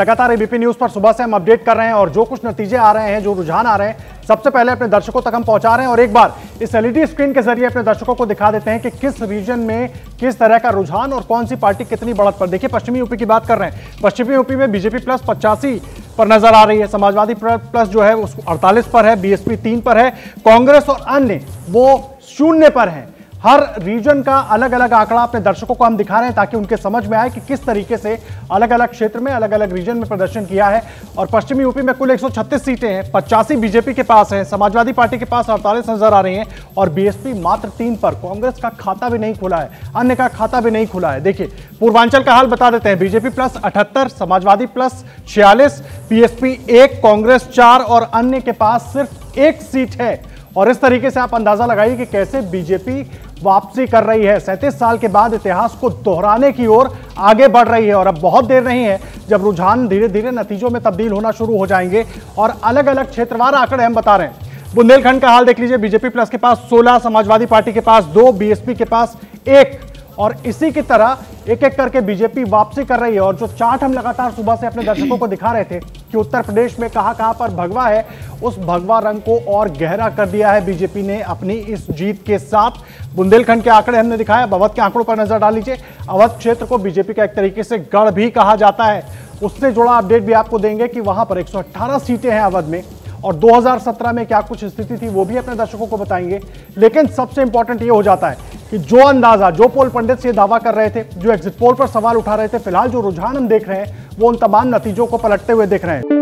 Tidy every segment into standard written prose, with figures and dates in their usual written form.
लगातार ABP news पर सुबह से हम अपडेट कर रहे हैं और जो कुछ नतीजे आ रहे हैं, जो रुझान आ रहे हैं, सबसे पहले अपने दर्शकों तक हम पहुंचा रहे हैं और एक बार इस एलईडी स्क्रीन के जरिए अपने दर्शकों को दिखा देते हैं कि किस रीजन में किस तरह का रुझान और कौन सी पार्टी कितनी बढ़त पर। देखिए, पश्चिमी यूपी की बात कर रहे हैं। पश्चिमी यूपी में बीजेपी +85 पर नजर आ रही है, समाजवादी प्लस जो है उसको 48 पर है, बीएसपी 3 पर है, कांग्रेस और अन्य वो 0 पर है। हर रीजन का अलग अलग आंकड़ा अपने दर्शकों को हम दिखा रहे हैं ताकि उनके समझ में आए कि किस तरीके से अलग अलग क्षेत्र में अलग अलग रीजन में प्रदर्शन किया है। और पश्चिमी यूपी में कुल 136 सीटें हैं, 85 बीजेपी के पास है, समाजवादी पार्टी के पास 48 नजर आ रही हैं और बीएसपी मात्र 3 पर। कांग्रेस का खाता भी नहीं खुला है, अन्य का खाता भी नहीं खुला है। देखिए, पूर्वांचल का हाल बता देते हैं। बीजेपी +78, समाजवादी +46, बीएसपी 1, कांग्रेस 4 और अन्य के पास सिर्फ 1 सीट है। और इस तरीके से आप अंदाजा लगाइए कि कैसे बीजेपी वापसी कर रही है, 37 साल के बाद इतिहास को दोहराने की ओर आगे बढ़ रही है। और अब बहुत देर नहीं है जब रुझान धीरे धीरे नतीजों में तब्दील होना शुरू हो जाएंगे। और अलग अलग क्षेत्रवार आंकड़े हम बता रहे हैं। बुंदेलखंड का हाल देख लीजिए। बीजेपी प्लस के पास 16, समाजवादी पार्टी के पास 2, बीएसपी के पास 1 और इसी की तरह एक एक करके बीजेपी वापसी कर रही है। और जो चार्ट हम लगातार सुबह से अपने दर्शकों को दिखा रहे थे कि उत्तर प्रदेश में कहां पर भगवा है, उस भगवा रंग को और गहरा कर दिया है बीजेपी ने अपनी इस जीत के साथ। बुंदेलखंड के आंकड़े हमने दिखाए, अब अवध के आंकड़ों पर नजर डाल लीजिए। अवध क्षेत्र को बीजेपी का एक तरीके से गढ़ भी कहा जाता है, उससे जुड़ा अपडेट भी आपको देंगे कि वहां पर 118 सीटें हैं अवध में और 2017 में क्या कुछ स्थिति थी वो भी अपने दर्शकों को बताएंगे। लेकिन सबसे इंपॉर्टेंट ये हो जाता है कि जो अंदाजा, जो पोल पंडित ये दावा कर रहे थे, जो एग्जिट पोल पर सवाल उठा रहे थे, फिलहाल जो रुझान हम देख रहे हैं वो उन तमाम नतीजों को पलटते हुए देख रहे हैं।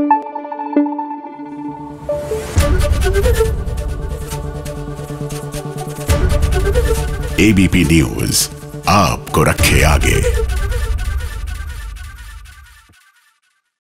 एबीपी न्यूज आपको रखे आगे।